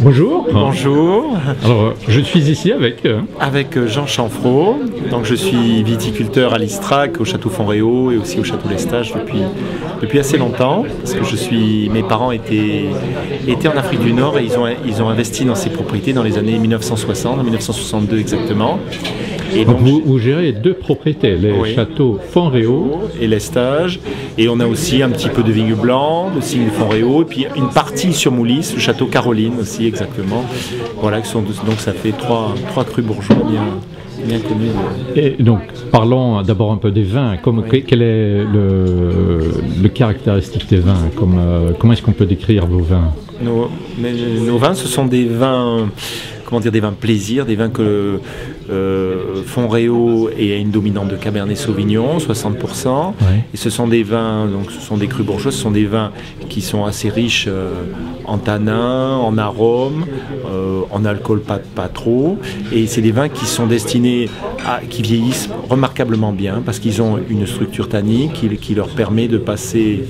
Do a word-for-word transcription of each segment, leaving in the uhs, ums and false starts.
Bonjour. Bonjour. Alors, je suis ici avec... Euh... Avec Jean Chanfreau. Donc, je suis viticulteur à Listrac, au Château Fonréau et aussi au Château Lestage depuis, depuis assez longtemps. Parce que je suis, mes parents étaient, étaient en Afrique du Nord et ils ont, ils ont investi dans ces propriétés dans les années mille neuf cent soixante, mille neuf cent soixante-deux exactement. Et donc, donc vous, vous gérez deux propriétés, les oui. châteaux Fonréau et Lestage. Et on a aussi un petit peu de vignes blancs, de signes Fonréau, et puis une partie sur Moulis, le château Caroline aussi exactement. Voilà, qui sont, donc ça fait trois, trois crus bourgeois bien, bien connus. Et donc parlons d'abord un peu des vins. Comme, oui. Quel est le, le caractéristique des vins? Comme, euh, Comment est-ce qu'on peut décrire vos vins? Nos, mais, nos vins, ce sont des vins... Comment dire, des vins plaisir, des vins que euh, Fonréau et a une dominante de Cabernet Sauvignon, soixante pour cent. Oui. Et ce sont des vins, donc ce sont des crus bourgeois, ce sont des vins qui sont assez riches euh, en tanins, en arômes, euh, en alcool pas, pas trop. Et c'est des vins qui sont destinés à, qui vieillissent remarquablement bien parce qu'ils ont une structure tannique qui, qui leur permet de passer.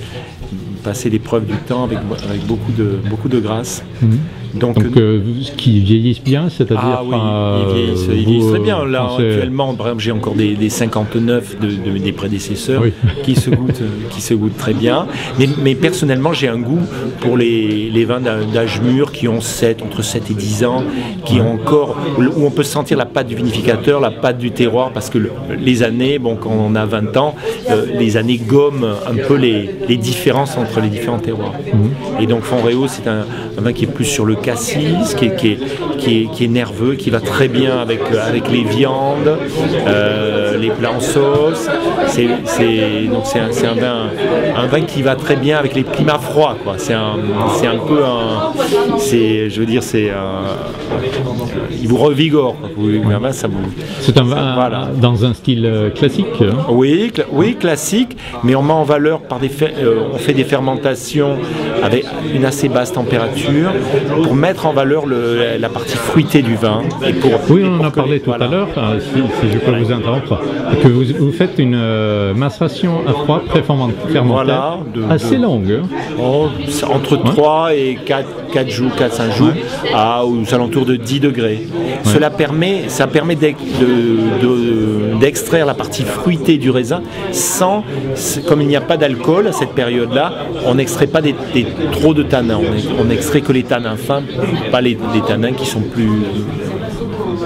passer l'épreuve du temps avec, avec beaucoup, de, beaucoup de grâce. Mmh. Donc, Donc euh, qui vieillissent bien, c'est-à-dire... Ah oui, ils vieillissent, vous, ils vieillissent très bien. Là, actuellement, j'ai encore des, des cinquante-neuf de, de, des prédécesseurs oui. qui, se goûtent, qui se goûtent très bien. Mais, mais personnellement, j'ai un goût pour les, les vins d'âge mûr qui ont sept, entre sept et dix ans, qui ont encore, où on peut sentir la patte du vinificateur, la patte du terroir, parce que le, les années, bon, quand on a vingt ans, euh, les années gomment un peu les, les différences entre les différents terroirs. Mmh. Et donc Fonréau, c'est un, un vin qui est plus sur le cassis, qui est, qui est, qui est, qui est nerveux, qui va très bien avec, avec les viandes, euh, les plats en sauce. C'est un, un, vin, un vin qui va très bien avec les climats froids. C'est un, un peu un... Je veux dire, c'est il vous revigore. C'est un vin ça, voilà. dans un style classique hein. Oui, cl oui, classique, mais on met en valeur par des faits... Euh, on fait des fermentation avec une assez basse température pour mettre en valeur le, la partie fruitée du vin. Et pour, oui, on en a parlé tout voilà. à l'heure, si, si je peux voilà. vous interrompre, que vous, vous faites une euh, macération à froid pré-fermentée voilà, assez de, longue. Oh, entre ouais. trois et quatre, quatre jours, quatre à cinq jours, ouais. à, aux alentours de dix degrés. Ouais. Cela permet, ça permet d'extraire de, de, la partie fruitée du raisin sans, comme il n'y a pas d'alcool à cette période-là, on n'extrait pas des, des, trop de tanins, on n'extrait que les tanins fins, pas les, les tanins qui sont plus,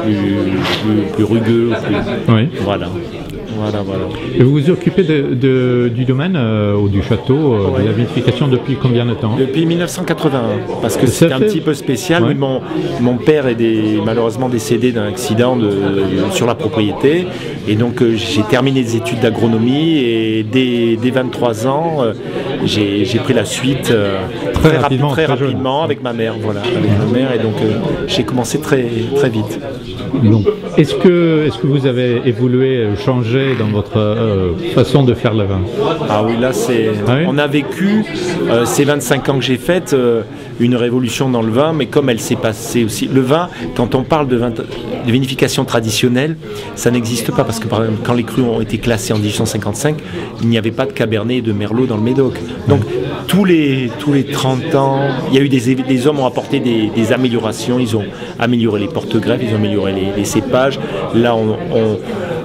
plus, plus, plus rugueux. Plus, oui. Voilà. Voilà, voilà. Et vous vous occupez de, de, du domaine euh, ou du château, euh, ouais. de la vinification depuis combien de temps? Depuis mille neuf cent quatre-vingt-un, parce que c'est un fait... petit peu spécial. Ouais. Mon, mon père est des, malheureusement décédé d'un accident de, de, sur la propriété, et donc euh, j'ai terminé des études d'agronomie, et dès, dès vingt-trois ans, euh, j'ai pris la suite euh, très, très rapidement, rapi très très rapidement avec ma mère, voilà, avec ouais. ma mère, et donc euh, j'ai commencé très, très vite. Est-ce que, est-ce que vous avez évolué, changé dans votre euh, façon de faire le vin? Ah oui, là c'est... Ah oui, on a vécu euh, ces vingt-cinq ans que j'ai fait euh, une révolution dans le vin, mais comme elle s'est passée aussi... Le vin, quand on parle de, vin... de vinification traditionnelle, ça n'existe pas, parce que par exemple, quand les crus ont été classés en mille huit cent cinquante-cinq, il n'y avait pas de Cabernet et de Merlot dans le Médoc. Donc oui. tous, les, tous les trente ans, il y a eu des, des hommes ont apporté des, des améliorations, ils ont amélioré les porte-greffes, ils ont amélioré les, les cépages. Là, on, on...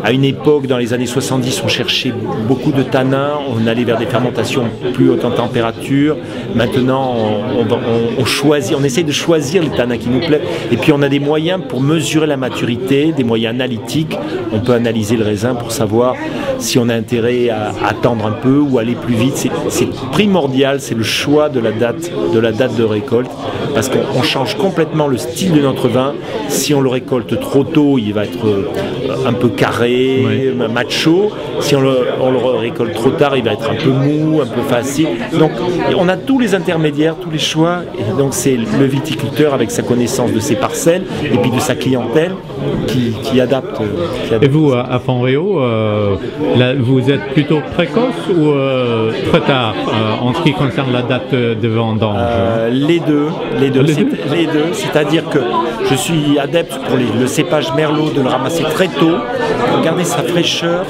à une époque, dans les années soixante-dix, on cherchait beaucoup de tanins, on allait vers des fermentations plus hautes en température. Maintenant, on, on, on, choisit, on essaie de choisir les tanins qui nous plaisent. Et puis, on a des moyens pour mesurer la maturité, des moyens analytiques. On peut analyser le raisin pour savoir si on a intérêt à attendre un peu ou aller plus vite. C'est primordial, c'est le choix de la date de, la date de récolte, parce qu'on change complètement le style de notre vin. Si on le récolte trop tôt, il va être un peu carré, oui. macho. Si on le, on le récolte trop tard, il va être un peu mou, un peu facile. Donc on a tous les intermédiaires, tous les choix. Et donc c'est le viticulteur avec sa connaissance de ses parcelles et puis de sa clientèle qui, qui, adapte, qui adapte. Et vous, à Fonréau, euh, là, vous êtes plutôt précoce ou euh, très tard euh, en ce qui concerne la date de vendange? euh, Les deux, les deux. Les deux, c'est-à-dire que je suis adepte pour les, le cépage Merlot de le ramasser très tôt faut garder sa fraîcheur,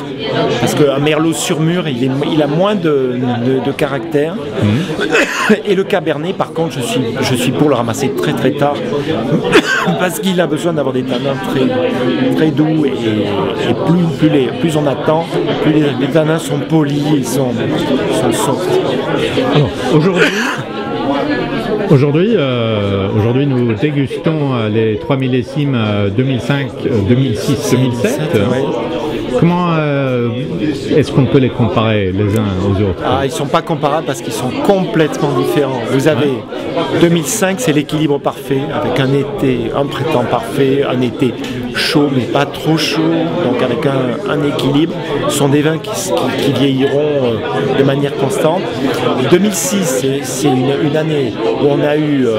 parce qu'un merlot sur mûr, il, est, il a moins de, de, de caractère. Mmh. Et le cabernet, par contre, je suis, je suis pour le ramasser très très tard, parce qu'il a besoin d'avoir des tanins très, très doux, et, et plus, plus, les, plus on attend, plus les, les tanins sont polis, ils sont, sont soft. Alors, aujourd'hui... Aujourd'hui, euh, aujourd'hui, nous dégustons les trois millésimes euh, deux mille cinq, euh, deux mille six, deux mille sept. Ouais. Comment euh, est-ce qu'on peut les comparer les uns aux autres? Ah, ils ne sont pas comparables parce qu'ils sont complètement différents. Vous avez ouais. deux mille cinq, c'est l'équilibre parfait, avec un été, un printemps parfait, un été chaud mais pas trop chaud, donc avec un, un équilibre. Ce sont des vins qui, qui, qui vieilliront euh, de manière constante. deux mille six, c'est une, une année où on a eu euh,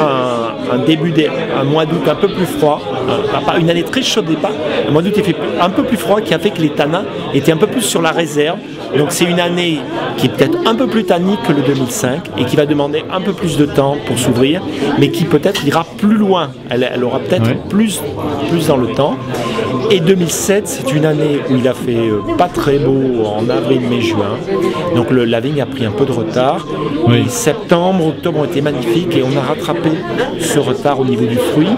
un, un début, des, un mois d'août un peu plus froid, un, une année très chaude départ, un mois d'août il fait un peu plus froid, qui a fait que les tanins étaient un peu plus sur la réserve. Donc c'est une année qui est peut-être un peu plus tannique que le deux mille cinq et qui va demander un peu plus de temps pour s'ouvrir, mais qui peut-être ira plus loin. Elle, elle aura peut-être ouais. plus, plus dans le temps. Et deux mille sept, c'est une année où il a fait euh, pas très beau en avril, mai, juin. Donc le, la vigne a pris un peu de retard. Oui. Septembre, octobre ont été magnifiques et on a rattrapé ce retard au niveau du fruit.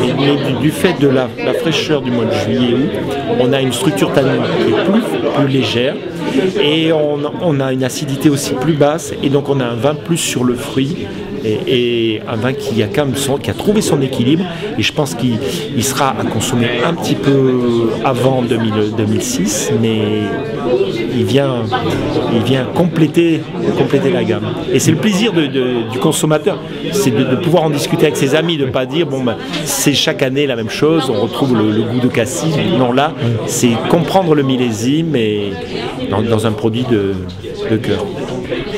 Mais, mais du, du fait de la, la fraîcheur du mois de juillet, on a une structure tannine qui est plus, plus légère. Et on, on a une acidité aussi plus basse, et donc on a un vin plus sur le fruit, et, et un vin qui a, quand même son, qui a trouvé son équilibre, et je pense qu'il il sera à consommer un petit peu avant deux mille, deux mille six, mais il vient, il vient compléter, compléter la gamme. Et c'est le plaisir de, de, du consommateur, c'est de, de pouvoir en discuter avec ses amis, de ne pas dire, bon ben, c'est chaque année la même chose, on retrouve le, le goût de cassis, non là, c'est comprendre le millésime, et... Dans, dans un produit de, de cœur.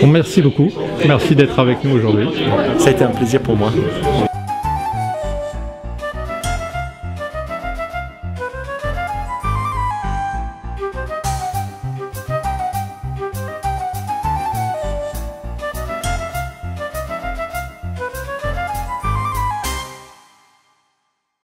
Merci beaucoup, merci d'être avec nous aujourd'hui. Ça a été un plaisir pour moi.